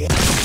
Yeah.